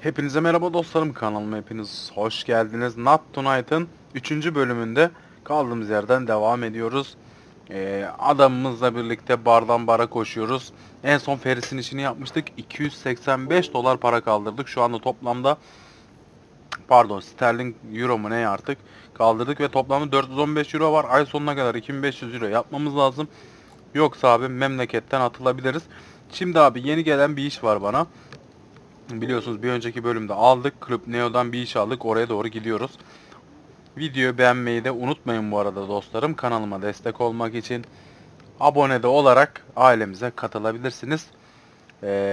Hepinize merhaba dostlarım, kanalıma hepiniz hoş geldiniz. Not Tonight'ın 3. bölümünde kaldığımız yerden devam ediyoruz. Adamımızla birlikte bardan bara koşuyoruz. En son Feris'in işini yapmıştık. 285 dolar para kaldırdık. Şu anda toplamda sterlin euro mu ne artık kaldırdık ve toplamda 415 euro var. Ay sonuna kadar 2500 euro yapmamız lazım. Yoksa abi memleketten atılabiliriz. Şimdi abi yeni gelen bir iş var bana. Biliyorsunuz bir önceki bölümde aldık. Club Neo'dan bir iş aldık. Oraya doğru gidiyoruz. Videoyu beğenmeyi de unutmayın bu arada dostlarım. Kanalıma destek olmak için abone de olarak ailemize katılabilirsiniz.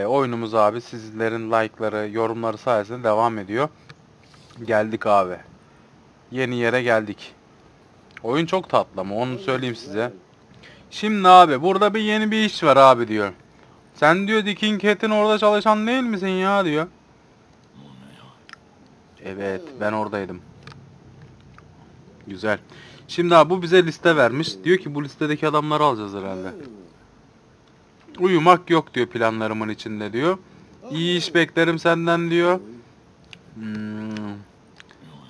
Oyunumuz abi sizlerin like'ları, yorumları sayesinde devam ediyor. Geldik abi. Yeni yere geldik. Oyun çok tatlı mı? Onu söyleyeyim size. Şimdi abi burada yeni bir iş var abi diyor. Sen diyor Dikin Cat'in orada çalışan değil misin ya diyor. Evet ben oradaydım. Güzel. Şimdi abi bu bize liste vermiş. Diyor ki bu listedeki adamları alacağız herhalde. Uyumak yok diyor planlarımın içinde diyor. İyi iş beklerim senden diyor.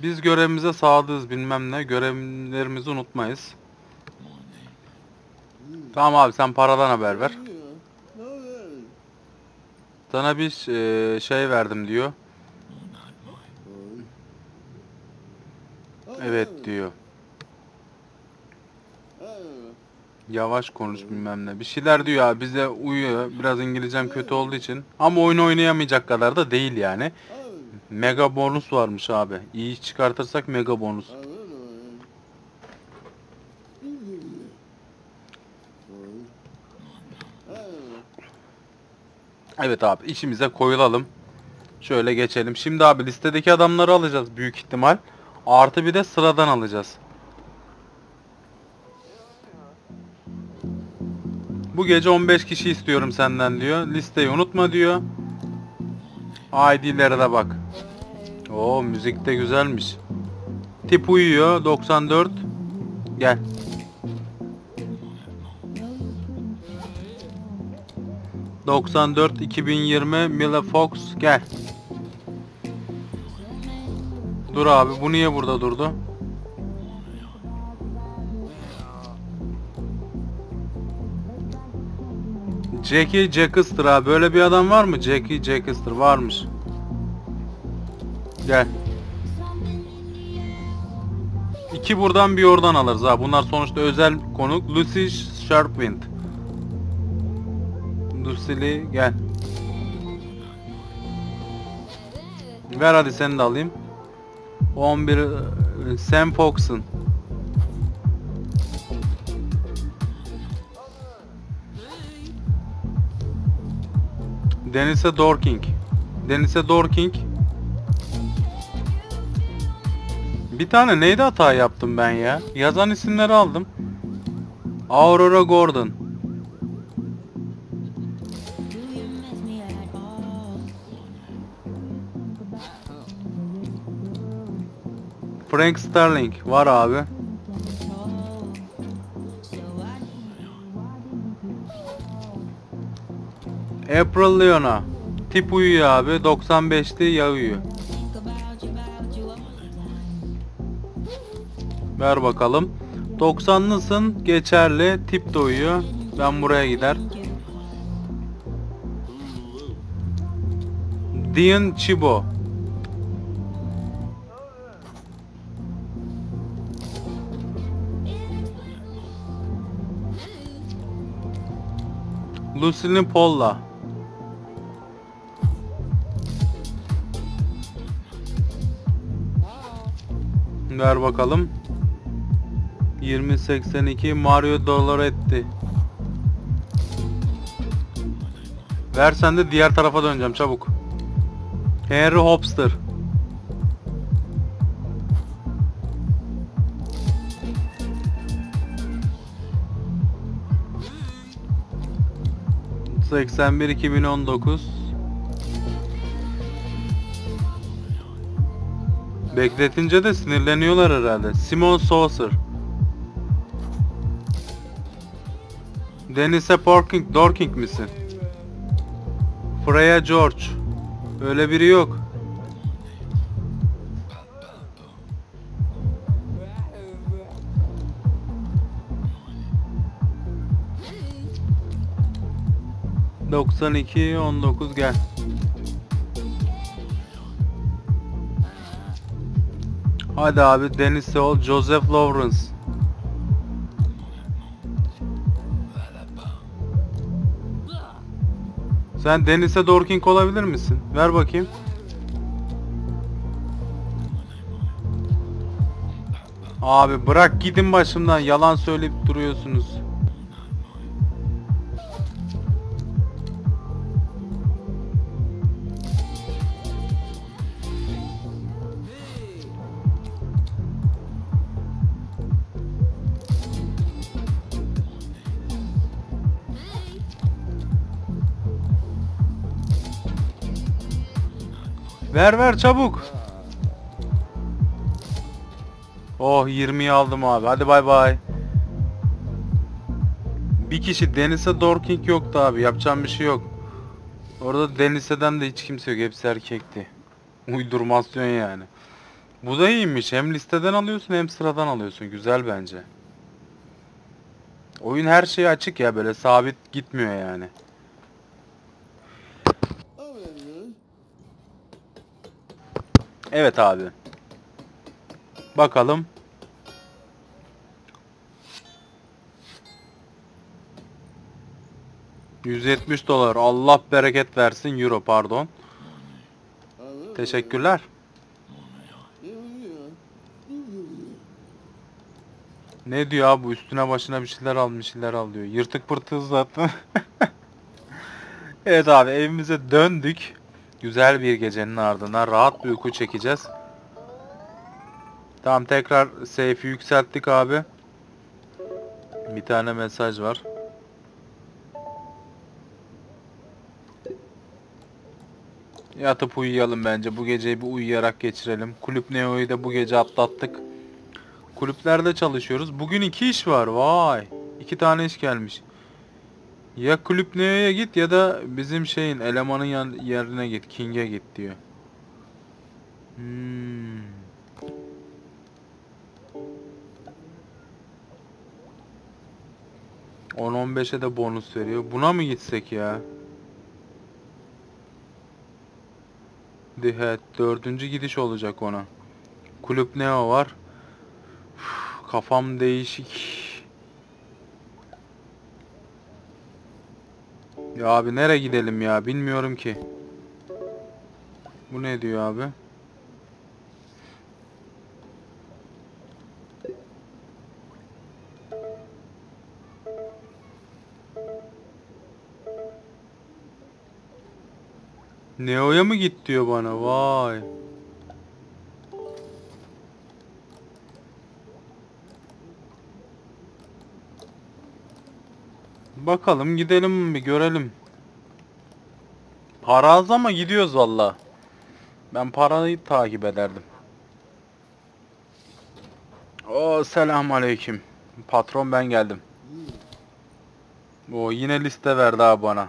Biz görevimize sadığız bilmem ne. Görevlerimizi unutmayız. Tamam abi sen paradan haber ver. Sana bir şey verdim diyor. Evet diyor. Yavaş konuş bilmem ne. Bir şeyler diyor ya bize uyuyor. Biraz İngilizcem kötü olduğu için. Ama oyun oynayamayacak kadar da değil yani. Mega bonus varmış abi. İyi iş çıkartırsak mega bonus. Evet abi işimize koyulalım. Şöyle geçelim. Şimdi abi listedeki adamları alacağız büyük ihtimal. Artı bir de sıradan alacağız. Bu gece 15 kişi istiyorum senden diyor. Listeyi unutma diyor. ID'lere de bak. Oo müzik de güzelmiş. Tip uyuyor 94. Gel. ...94-2020... Mila Fox gel. Dur abi bu niye burada durdu? Jackie Jackister abi. Böyle bir adam var mı? Jackie Jackister varmış. Gel. İki buradan bir oradan alırız ha. Bunlar sonuçta özel konuk. Lucy Sharpwind. Lucy'li gel. Ver hadi seni de alayım. 11 Sam Fox'un. Denise Dorking. Denise Dorking. Bir tane neydi hata yaptım ben ya? Yazan isimleri aldım. Aurora Gordon. Frank Sterling var abi. April Leona. Tip uyuyor abi. 95'ti ya uyuyor. Ver bakalım. 90'lısın geçerli. Tip de uyuyor. Ben buraya gider. Dean Chibo. Lucy'nin Paul'la. Ver bakalım. 2082 Mario Doloretti. Versen de diğer tarafa döneceğim çabuk. Henry Hopster. ...81-2019... Bekletince de sinirleniyorlar herhalde. Simon Saucer. Denise Porking, Dorking misin? Freya George. Öyle biri yok. 92 19 gel. Hadi abi, Deniz Seol, Joseph Lawrence. Sen Deniz'e Dorking olabilir misin? Ver bakayım. Abi bırak, gidin başımdan, yalan söyleyip duruyorsunuz. Ver ver çabuk. Oh, 20'yi aldım abi. Hadi bay bay. Bir kişi Deniz'e Dorking yoktu abi. Yapacağım bir şey yok. Orada Deniz'den de hiç kimse yok. Hepsi erkekti. Uydurmasyon yani. Bu da iyiymiş. Hem listeden alıyorsun hem sıradan alıyorsun. Güzel bence. Oyun her şeyi açık ya, böyle sabit gitmiyor yani. Evet abi. Bakalım. $170. Allah bereket versin. Euro pardon. Teşekkürler. Ne diyor abi? Üstüne başına bir şeyler al, bir şeyler al diyor. Yırtık pırtığı zaten. Evet abi, evimize döndük. Güzel bir gecenin ardından rahat bir uyku çekeceğiz. Tamam, tekrar safe'i yükselttik abi. Bir tane mesaj var. Yatıp uyuyalım bence. Bu geceyi bir uyuyarak geçirelim. Kulüp Neo'yu da bu gece atlattık. Kulüplerde çalışıyoruz. Bugün 2 iş var. Vay. 2 tane iş gelmiş. Ya Kulüp Neo'ya git ya da bizim şeyin elemanın yerine git. King'e git diyor. %10-15'e de bonus veriyor. Buna mı gitsek ya? Evet, 4. gidiş olacak ona. Kulüp Neo var. Uf, kafam değişik. Ya abi nereye gidelim ya? Bilmiyorum ki. Bu ne diyor abi? Neo'ya mı git diyor bana? Vay. Bakalım, gidelim bir görelim. Para az ama gidiyoruz valla. Ben parayı takip ederdim. Oo, selamünaleyküm. Patron, ben geldim. Oo, yine liste verdi abi bana.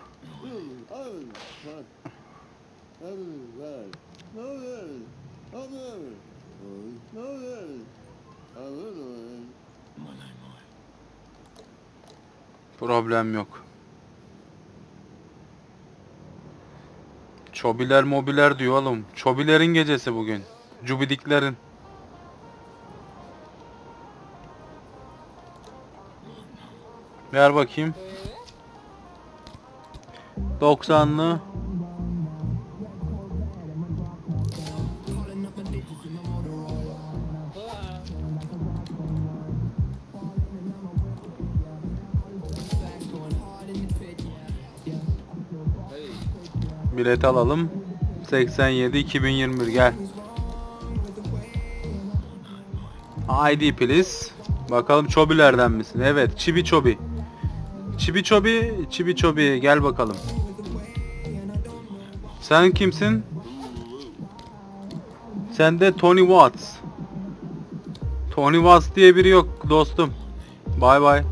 Problem yok. Çobiler mobiler diyor oğlum. Çobilerin gecesi bugün. Cubidiklerin. Ver bakayım. 90'lı. Bilet alalım. 87 2021 gel. ID please. Bakalım çobilerden misin? Evet, Chibi Chobi. Chibi Chobi, Chibi Chobi gel bakalım. Sen kimsin? Sen de Tony Watts. Tony Watts diye biri yok dostum. Bye bye.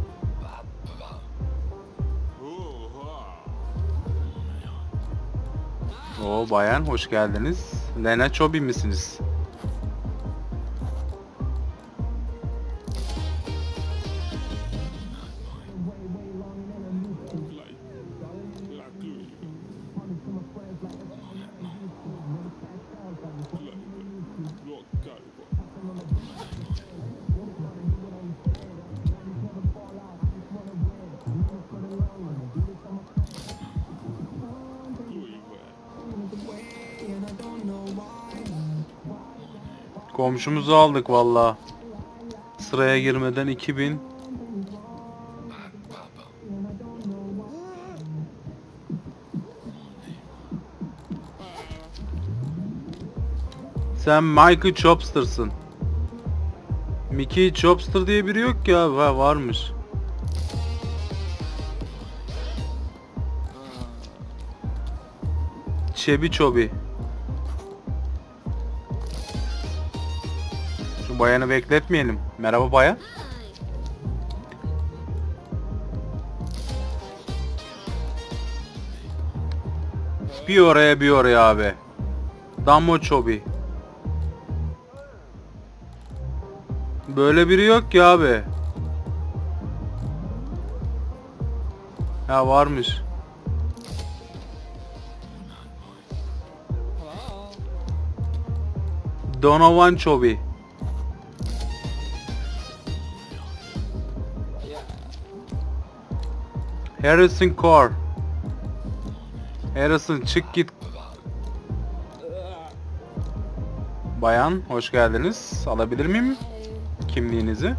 O bayan, hoş geldiniz. Lena Chobi misiniz? Komşumuzu aldık valla. Sıraya girmeden 2000. Sen Mickey Chopster'sın. Mickey Chopster diye biri yok ya. Ha, varmış. Çebi Çobi. Şu bayanı bekletmeyelim. Merhaba bayan. Bir oraya bir oraya abi. Dammo Çobi. Böyle biri yok ki abi. Ya varmış. Donovan Çobi. Harrison Core. Harrison çık git. Bayan hoş geldiniz. Alabilir miyim kimliğinizi?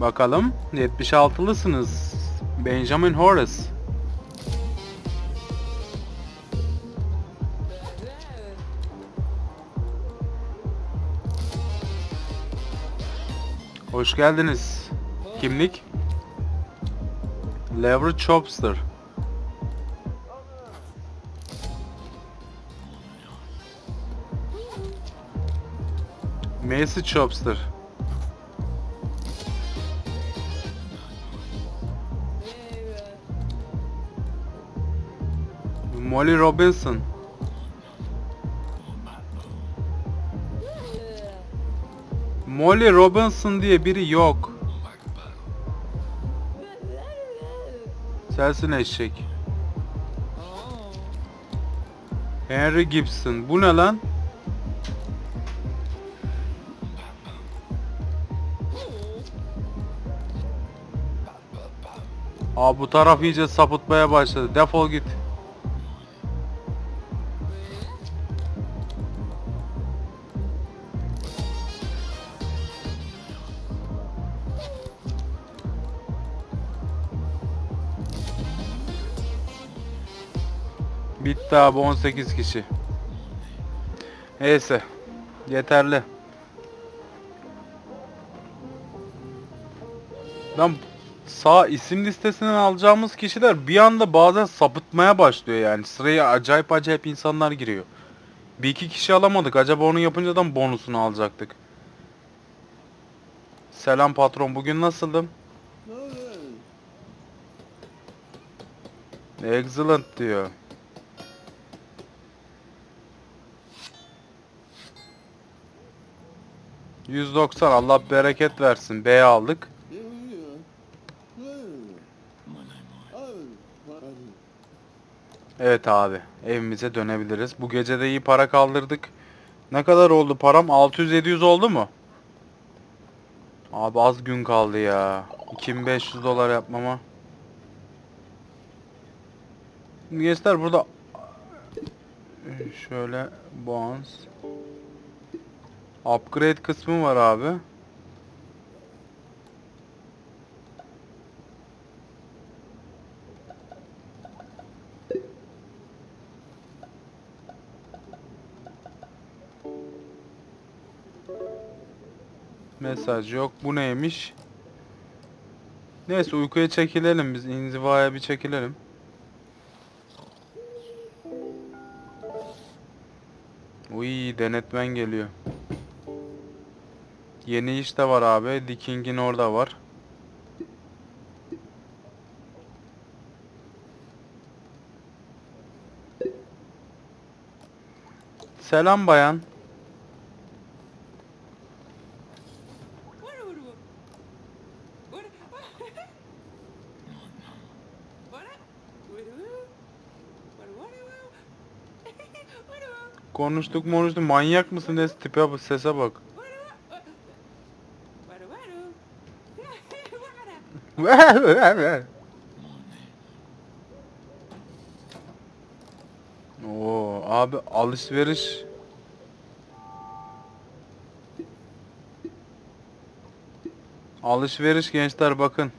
Bakalım 76'lısınız. Benjamin Horace. Hoş geldiniz. Kimlik? Lever Chopster. Macy Chopster. Molly Robinson. Molly Robinson diye biri yok. Sensin eşek. Henry Gibson. Bu ne lan? Aa, bu taraf iyice sapıtmaya başladı. Defol git. Bitti abi, 18 kişi. Neyse. Yeterli. Lan sağ isim listesinden alacağımız kişiler bir anda bazen sapıtmaya başlıyor yani. Sıraya acayip acayip insanlar giriyor. Bir iki kişi alamadık. Acaba onu yapınca da bonusunu alacaktık. Selam patron, bugün nasıldım? Excellent diyor. %90 Allah bereket versin. B'ye aldık. Evet abi, evimize dönebiliriz. Bu gece de iyi para kaldırdık. Ne kadar oldu param? 600-700 oldu mu? Abi az gün kaldı ya. 2500 dolar yapmama. Gençler burada şöyle bonus upgrade kısmı var abi. Mesaj yok. Bu neymiş? Neyse, uykuya çekilelim biz. İnzivaya bir çekilelim. Uy, denetmen geliyor. Yeni iş de var abi. Dikin'in orada var. Selam bayan. Konuştuk. Manyak mısın? Ne tipe bak, sese bak. Oo abi, alışveriş. Alışveriş gençler, bakın.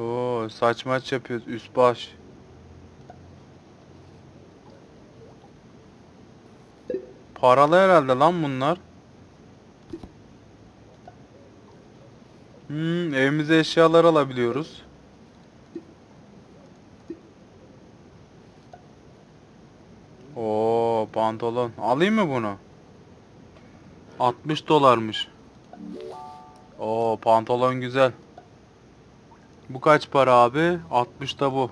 Oo, saçmaç yapıyoruz üst baş. Paralı herhalde lan bunlar. Evimize eşyalar alabiliyoruz. Oo, pantolon. Alayım mı bunu? 60 dolarmış. Oo, pantolon güzel. Bu kaç para abi? 60 da bu.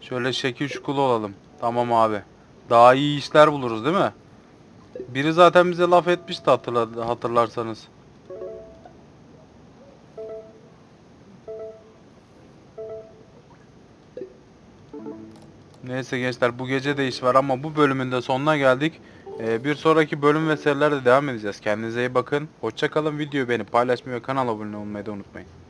Şöyle şekil şukul olalım. Tamam abi. Daha iyi işler buluruz değil mi? Biri zaten bize laf etmişti, hatırlarsanız. Neyse gençler, bu gece de iş var ama bu bölümün de sonuna geldik. Bir sonraki bölüm ve serilerde devam edeceğiz. Kendinize iyi bakın. Hoşça kalın. Videoyu beğenip paylaşmayı ve kanala abone olmayı da unutmayın.